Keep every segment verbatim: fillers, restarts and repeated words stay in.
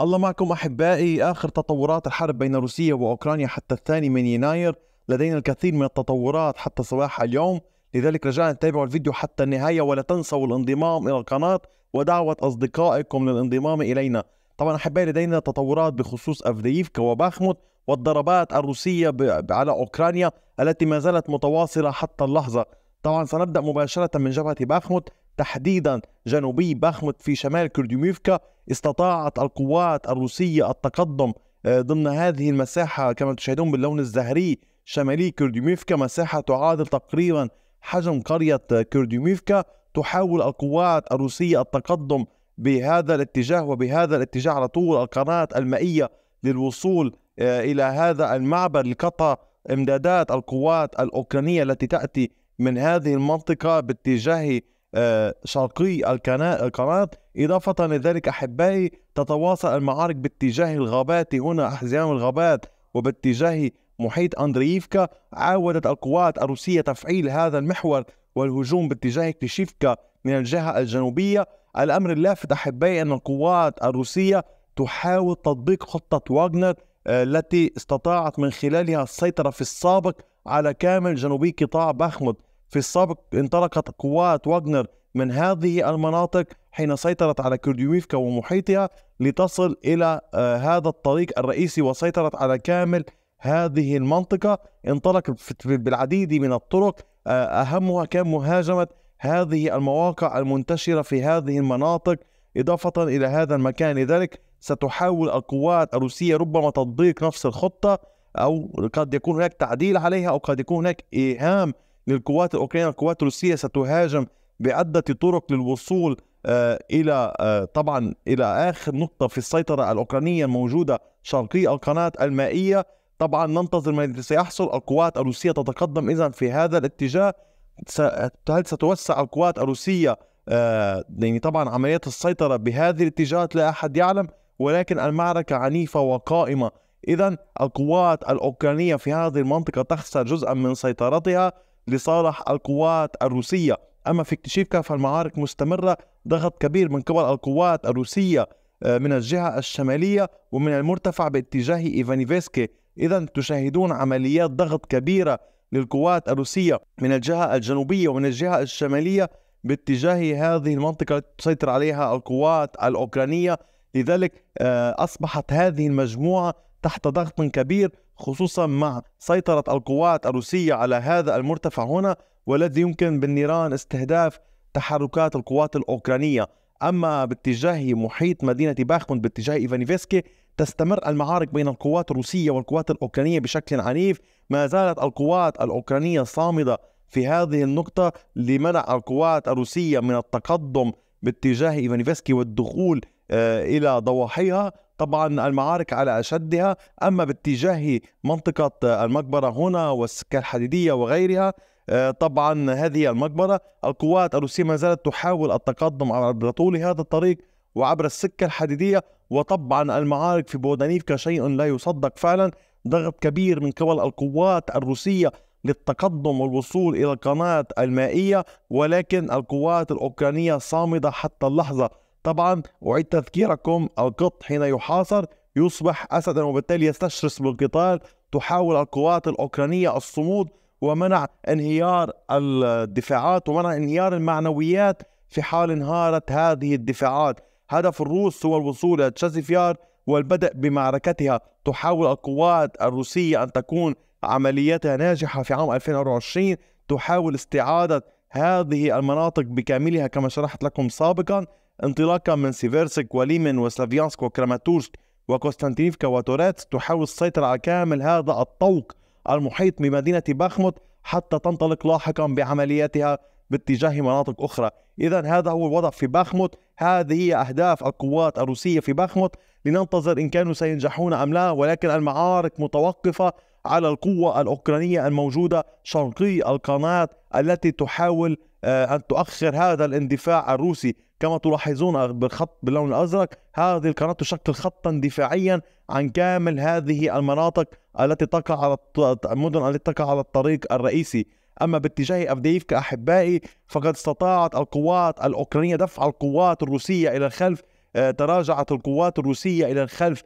الله معكم أحبائي. آخر تطورات الحرب بين روسيا وأوكرانيا حتى الثاني من يناير، لدينا الكثير من التطورات حتى صباح اليوم، لذلك رجاء تابعوا الفيديو حتى النهاية، ولا تنسوا الانضمام إلى القناة ودعوة أصدقائكم للانضمام إلينا. طبعا أحبائي لدينا تطورات بخصوص أفدييفكا وباخموت والضربات الروسية على أوكرانيا التي ما زالت متواصلة حتى اللحظة. طبعا سنبدأ مباشرة من جبهة باخموت، تحديدا جنوبي باخموت في شمال كورديفكا. استطاعت القوات الروسية التقدم ضمن هذه المساحة كما تشاهدون باللون الزهري شمالي كورديفكا، مساحة تعادل تقريبا حجم قرية كورديفكا. تحاول القوات الروسية التقدم بهذا الاتجاه وبهذا الاتجاه على طول القناة المائية للوصول إلى هذا المعبر لقطع امدادات القوات الأوكرانية التي تأتي من هذه المنطقة باتجاه شرقي القناة. إضافة لذلك أحبائي تتواصل المعارك باتجاه الغابات، هنا أحزام الغابات، وباتجاه محيط أندرييفكا. عاودت القوات الروسية تفعيل هذا المحور والهجوم باتجاه كليشيفكا من الجهة الجنوبية. الأمر اللافت أحبائي أن القوات الروسية تحاول تطبيق خطة واغنر التي استطاعت من خلالها السيطرة في السابق على كامل جنوبي قطاع باخموت. في السابق انطلقت قوات واغنر من هذه المناطق حين سيطرت على كورديفكا ومحيطها لتصل إلى هذا الطريق الرئيسي، وسيطرت على كامل هذه المنطقة. انطلقت بالعديد من الطرق، أهمها كان مهاجمة هذه المواقع المنتشرة في هذه المناطق إضافة إلى هذا المكان. لذلك ستحاول القوات الروسية ربما تطبيق نفس الخطة، أو قد يكون هناك تعديل عليها، أو قد يكون هناك إيهام للقوات الأوكرانية. القوات الروسية ستهاجم بعدة طرق للوصول إلى طبعا إلى آخر نقطة في السيطرة الأوكرانية الموجودة شرقي القناة المائية. طبعا ننتظر ما سيحصل. القوات الروسية تتقدم إذن في هذا الاتجاه. هل ستوسع القوات الروسية يعني طبعا عمليات السيطرة بهذه الاتجاهات؟ لا أحد يعلم، ولكن المعركة عنيفة وقائمة. إذن القوات الأوكرانية في هذه المنطقة تخسر جزءا من سيطرتها لصالح القوات الروسية. أما في كليشيفكا فالمعارك مستمرة، ضغط كبير من قبل القوات الروسية من الجهة الشمالية ومن المرتفع باتجاه إيفانيفسكي. إذن تشاهدون عمليات ضغط كبيرة للقوات الروسية من الجهة الجنوبية ومن الجهة الشمالية باتجاه هذه المنطقة التي تسيطر عليها القوات الأوكرانية. لذلك أصبحت هذه المجموعة تحت ضغط كبير، خصوصا مع سيطرة القوات الروسية على هذا المرتفع هنا، والذي يمكن بالنيران استهداف تحركات القوات الأوكرانية. أما باتجاه محيط مدينة باخموت باتجاه إيفانيفسكي تستمر المعارك بين القوات الروسية والقوات الأوكرانية بشكل عنيف. ما زالت القوات الأوكرانية صامدة في هذه النقطة لمنع القوات الروسية من التقدم باتجاه إيفانيفسكي والدخول إلى ضواحيها. طبعا المعارك على أشدها. أما باتجاه منطقة المقبرة هنا والسكة الحديدية وغيرها، طبعا هذه المقبرة القوات الروسية ما زالت تحاول التقدم عبر طول هذا الطريق وعبر السكة الحديدية. وطبعا المعارك في بودانيفكا شيء لا يصدق فعلا، ضغط كبير من قبل القوات الروسية للتقدم والوصول إلى القناة المائية، ولكن القوات الأوكرانية صامدة حتى اللحظة. طبعا أعيد تذكيركم، القط حين يحاصر يصبح أسدا وبالتالي يستشرس بالقتال. تحاول القوات الأوكرانية الصمود ومنع انهيار الدفاعات ومنع انهيار المعنويات في حال انهارت هذه الدفاعات. هدف الروس هو الوصول إلى تشاسيف يار والبدء بمعركتها. تحاول القوات الروسية أن تكون عملياتها ناجحة في عام ألفين وأربعة وعشرين. تحاول استعادة هذه المناطق بكاملها كما شرحت لكم سابقا، انطلاقا من سيفيرسك وليمن وسلافيانسك وكراماتورسك وكوستانتينيفكا وتوريتس. تحاول السيطرة على كامل هذا الطوق المحيط بمدينة باخموت حتى تنطلق لاحقا بعملياتها باتجاه مناطق أخرى. إذن هذا هو الوضع في باخموت، هذه هي أهداف القوات الروسية في باخموت. لننتظر إن كانوا سينجحون أم لا، ولكن المعارك متوقفة على القوة الأوكرانية الموجودة شرقي القناة التي تحاول أن تؤخر هذا الاندفاع الروسي. كما تلاحظون بالخط باللون الأزرق، هذه القناة تشكل خطا دفاعيا عن كامل هذه المناطق التي تقع على المدن التي تقع على الطريق الرئيسي. أما باتجاه أفدييفكا أحبائي فقد استطاعت القوات الأوكرانية دفع القوات الروسية إلى الخلف تراجعت القوات الروسية إلى الخلف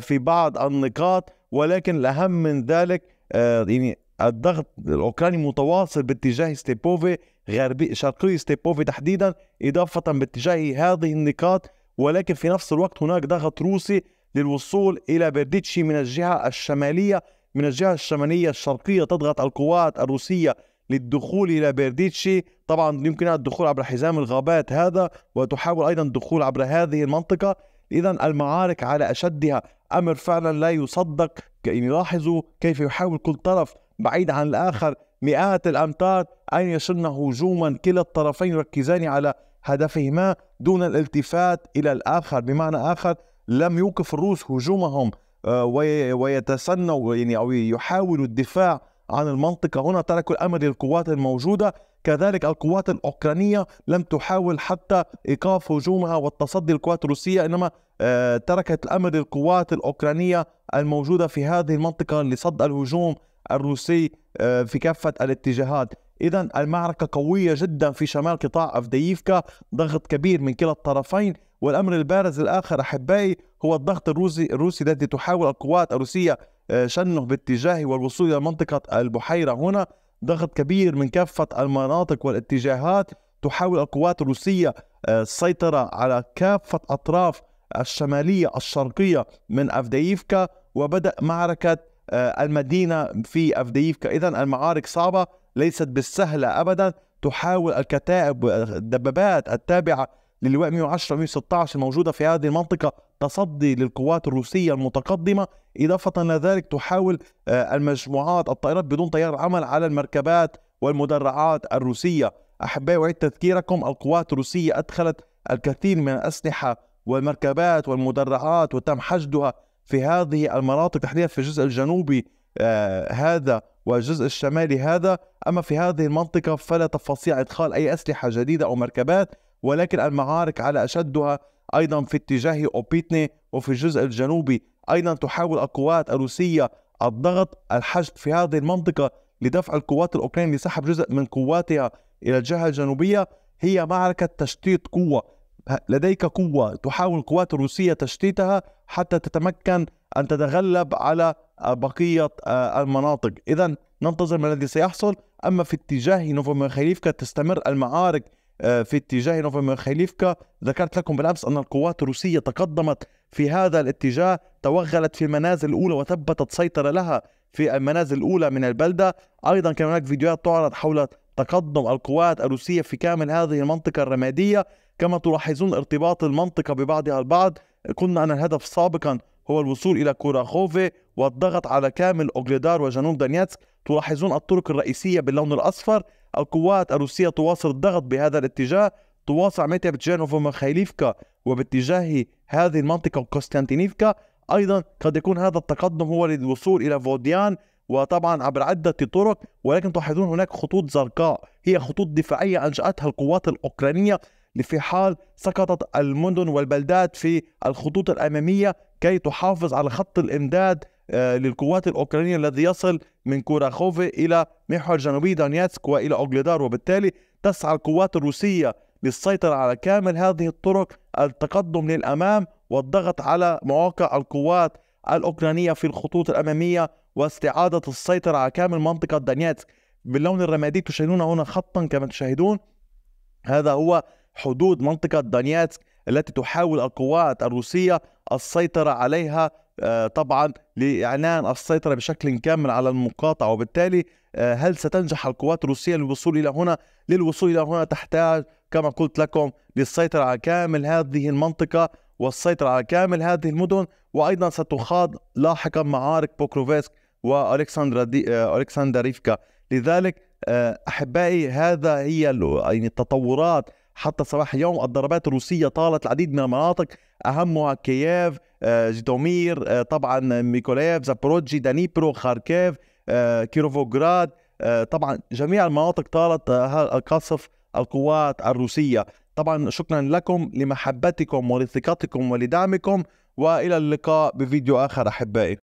في بعض النقاط، ولكن الأهم من ذلك يعني الضغط الأوكراني متواصل باتجاه ستيبوفي غربي شرقي ستيبوفي تحديدا، إضافة باتجاه هذه النقاط، ولكن في نفس الوقت هناك ضغط روسي للوصول إلى بيرديتشي من الجهة الشمالية. من الجهة الشمالية الشرقية تضغط القوات الروسية للدخول إلى بيرديتشي، طبعا يمكنها الدخول عبر حزام الغابات هذا، وتحاول أيضا الدخول عبر هذه المنطقة. إذا المعارك على أشدها، أمر فعلا لا يصدق. يعني لاحظوا كيف يحاول كل طرف بعيد عن الآخر مئات الأمتار أن يشن هجوما، كلا الطرفين يركزان على هدفهما دون الالتفات إلى الآخر. بمعنى آخر لم يوقف الروس هجومهم ويتسنوا يعني أو يحاولوا الدفاع عن المنطقة، هنا تركوا الأمر للقوات الموجودة. كذلك القوات الأوكرانية لم تحاول حتى إيقاف هجومها والتصدي للقوات الروسية، إنما تركت الأمر للقوات الأوكرانية الموجودة في هذه المنطقة لصد الهجوم الروسي في كافة الاتجاهات. إذا المعركة قوية جدا في شمال قطاع أفدييفكا، ضغط كبير من كلا الطرفين. والأمر البارز الآخر أحبائي هو الضغط الروسي الروسي الذي تحاول القوات الروسية شنه باتجاهه والوصول إلى منطقة البحيرة. هنا ضغط كبير من كافة المناطق والاتجاهات، تحاول القوات الروسية السيطرة على كافة أطراف الشمالية الشرقية من أفدييفكا، وبدأ معركة المدينة في أفدييفكا. إذا المعارك صعبة، ليست بالسهلة أبدا، تحاول الكتائب الدبابات التابعة للواء مئة وعشرة مئة وستة عشر الموجودة في هذه المنطقة تصدي للقوات الروسية المتقدمة. إضافة لذلك تحاول المجموعات الطائرات بدون طيار العمل على المركبات والمدرعات الروسية. أحبائي أعيد تذكيركم، القوات الروسية أدخلت الكثير من الأسلحة والمركبات والمدرعات وتم حشدها في هذه المناطق، تحديدا في الجزء الجنوبي هذا والجزء الشمالي هذا. أما في هذه المنطقة فلا تستطيع إدخال أي أسلحة جديدة أو مركبات، ولكن المعارك على أشدها أيضا في اتجاه أوبيتني وفي الجزء الجنوبي. أيضا تحاول القوات الروسية الضغط الحشد في هذه المنطقة لدفع القوات الأوكرانية لسحب جزء من قواتها إلى الجهة الجنوبية. هي معركة تشتيت قوة، لديك قوة تحاول القوات الروسية تشتيتها حتى تتمكن أن تتغلب على بقية المناطق. إذا ننتظر ما الذي سيحصل. أما في اتجاه نوفوميخايليفكا تستمر المعارك في اتجاه نوفوميخايليفكا. ذكرت لكم بالأمس أن القوات الروسية تقدمت في هذا الاتجاه، توغلت في المنازل الأولى وثبتت سيطرة لها في المنازل الأولى من البلدة. أيضا كان هناك فيديوهات تعرض حول تقدم القوات الروسية في كامل هذه المنطقة الرمادية. كما تلاحظون ارتباط المنطقة ببعضها البعض، قلنا أن الهدف سابقا هو الوصول إلى كوراخوفي والضغط على كامل أوغليدار وجنوب دونيتسك. تلاحظون الطرق الرئيسية باللون الأصفر، القوات الروسية تواصل الضغط بهذا الاتجاه، تواصل متى باتجاه نوفوميخايليفكا وباتجاه هذه المنطقة وكوستانتينيفكا. أيضا قد يكون هذا التقدم هو للوصول إلى فوديان، وطبعا عبر عدة طرق، ولكن تلاحظون هناك خطوط زرقاء هي خطوط دفاعية أنشأتها القوات الأوكرانية في حال سقطت المدن والبلدات في الخطوط الأمامية كي تحافظ على خط الإمداد للقوات الأوكرانية الذي يصل من كوراخوفي إلى محور جنوبي دونيتسك وإلى أوغليدار. وبالتالي تسعى القوات الروسية للسيطرة على كامل هذه الطرق، التقدم للأمام والضغط على مواقع القوات الأوكرانية في الخطوط الأمامية واستعادة السيطرة على كامل منطقة دونيتسك. باللون الرمادي تشاهدون هنا خطا كما تشاهدون، هذا هو حدود منطقة دونيتسك التي تحاول القوات الروسية السيطرة عليها، طبعا لإعلان السيطرة بشكل كامل على المقاطعة. وبالتالي هل ستنجح القوات الروسية للوصول إلى هنا؟ للوصول إلى هنا تحتاج كما قلت لكم للسيطرة على كامل هذه المنطقة والسيطرة على كامل هذه المدن. وأيضا ستخاض لاحقا معارك بوكروفسك وألكسندريفكا. لذلك أحبائي هذا هي يعني التطورات حتى صباح اليوم. الضربات الروسية طالت العديد من المناطق، أهمها كييف، زيتومير، طبعا ميكولايف، زابوروجي، دنيبرو، خاركيف، كيروفوغراد، طبعا جميع المناطق طالت قصف القوات الروسية. طبعا شكرا لكم لمحبتكم ولثقتكم ولدعمكم، وإلى اللقاء بفيديو آخر أحبائي.